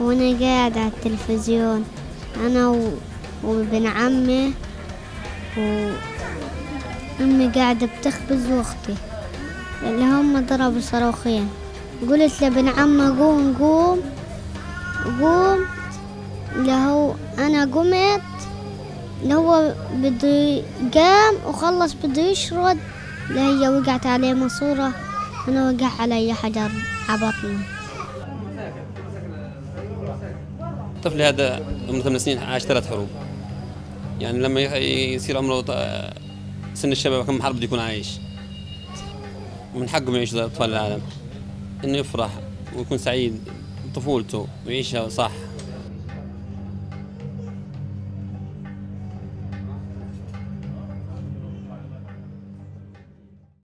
وانا قاعد على التلفزيون انا وابن عمي، وامي قاعده بتخبز واختي اللي هم ضربوا صاروخين. قلت لابن عمي قوم قوم قوم، لهو انا قمت، لهو بده قام وخلص بده يشرد، لهي وقعت عليه ماسورة، انا وقع علي حجر عبطني. طفلي هذا عمره 8 سنين عاش 3 حروب، يعني لما يصير عمره سن الشباب كم حرب بده يكون عايش. ومن حقه يعيش زي اطفال العالم، انه يفرح ويكون سعيد بطفولته ويعيشها صح.